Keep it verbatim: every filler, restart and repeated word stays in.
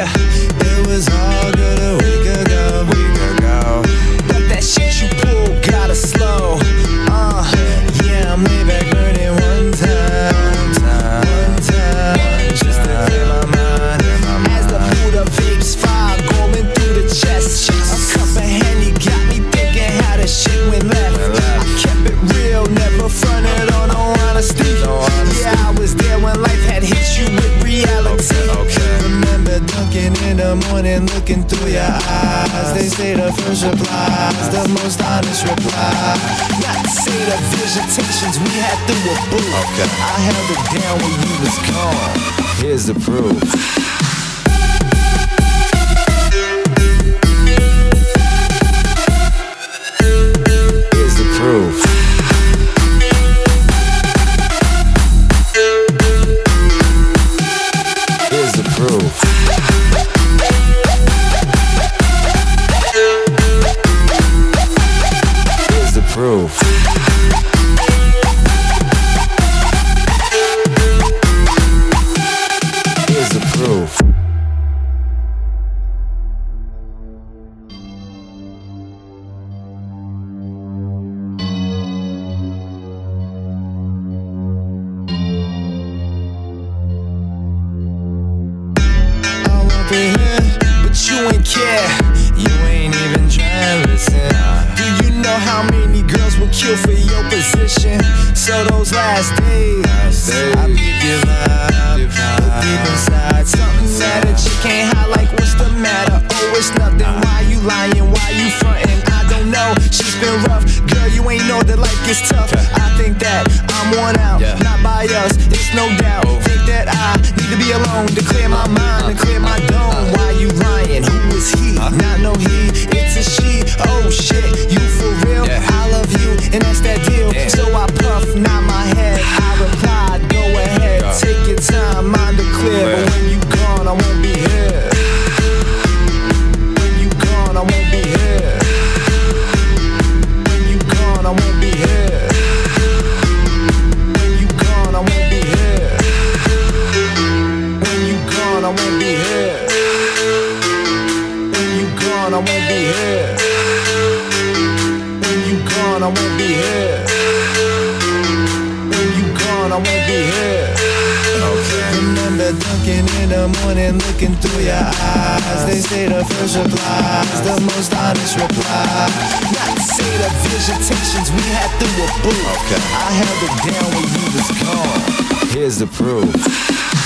yeah, it was all good a week ago, week ago. But that shit you pull gotta slow. Uh, yeah, I'm way back burning one time, time, time, just to clear my mind. As the Buddha vapes fire going through the chest, a cup of Henny got me thinking how the shit went left. I kept it real, never fronted on no honesty. Yeah, I was there when life had hit you with reality. Dunking in the morning, looking through your eyes. They say the first reply is the most honest reply. Not to say the visitations we had through a booth. Okay. I held it down when you was gone. Here's the proof. Proof. Here's the proof. I won't be here, but you ain't care. You ain't even trying to listen. Do you know how many girls will kill for your position? So those last days, last days I be divine, deep inside, something that you can't hide. Like what's the matter? Oh, it's nothing. Why you lying? Why you frontin'? I don't know. She's been rough, girl. You ain't know that life is tough. I think that I'm worn out, not by us. It's no doubt. Think that I need to be alone to clear my mind, to clear my dome. Why you lying? Who is he? Not no he. It's a she. Oh shit, you for real? And that's that deal. Damn. So I puff, nod my head. I reply, go ahead, go. Take your time, mind to clear. But when you gone, I won't be here. When you gone, I won't be here. When you gone, I won't be here. When you gone, I won't be here. When you gone, I won't be here. When you gone, I won't be here. I won't be here. When you gone, I won't be here. Okay. Remember dunking in the morning, looking through your eyes. They say the first reply is the most honest reply. Not to say the visitations we had through a booth. Okay. I held it down when you was gone. Here's the proof.